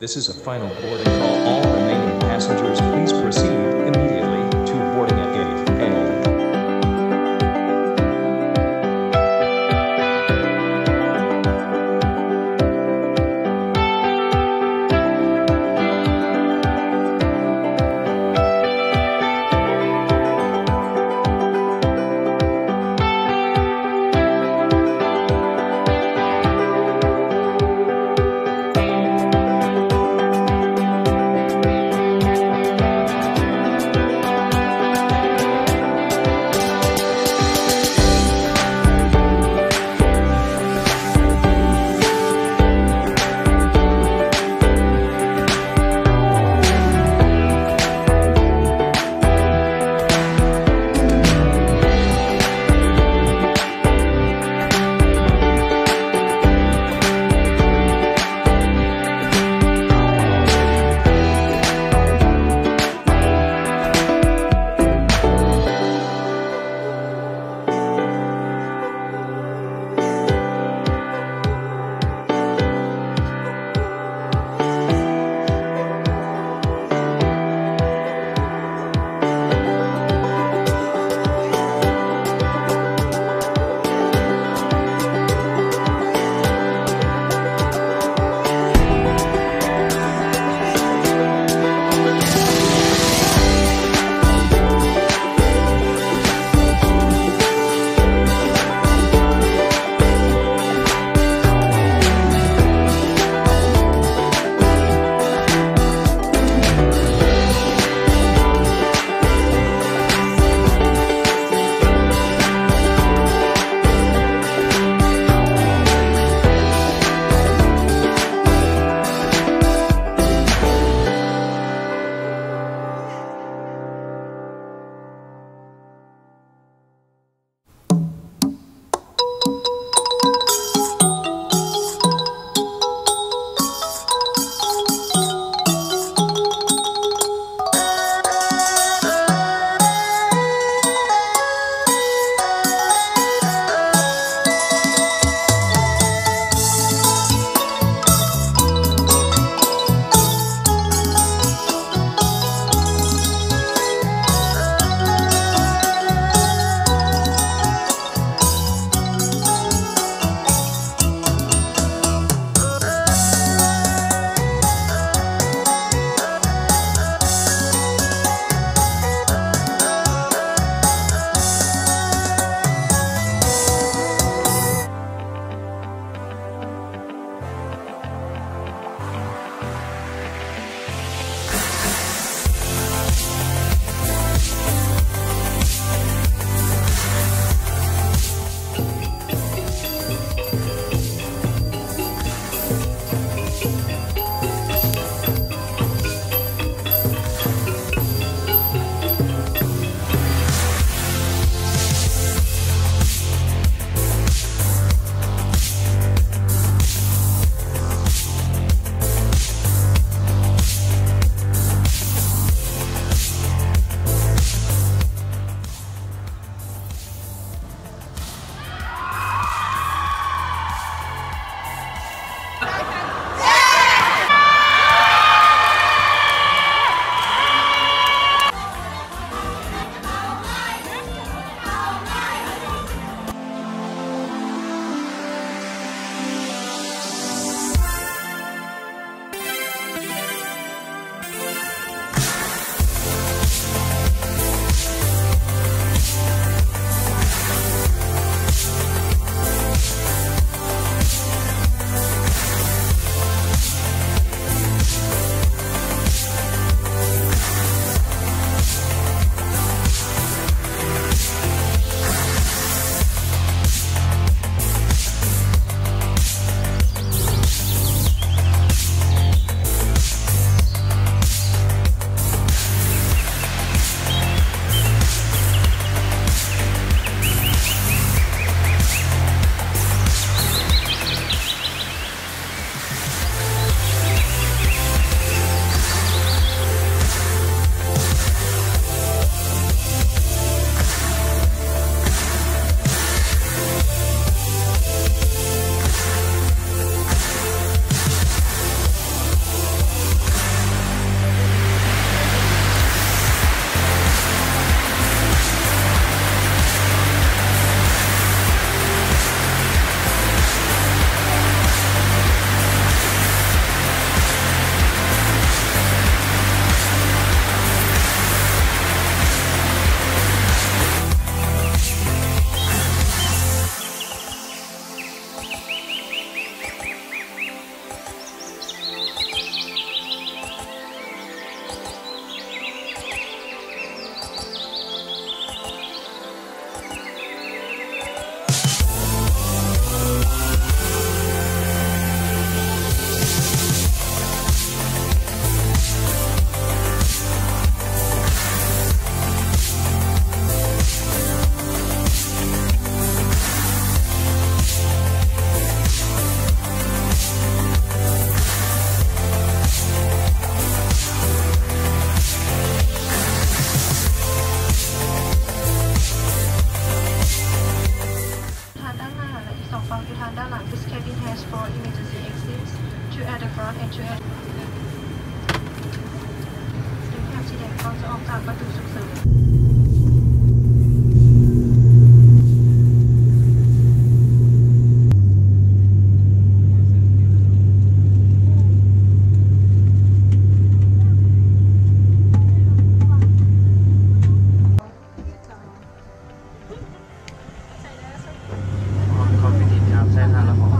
This is a final boarding call. All remaining passengers, please proceed immediately to boarding at gate coordinates exist, two at the front and two at the back. The accident caused off the bus to succeed. Hãy subscribe cho kênh Ghiền Mì Gõ Để không bỏ lỡ những video hấp dẫn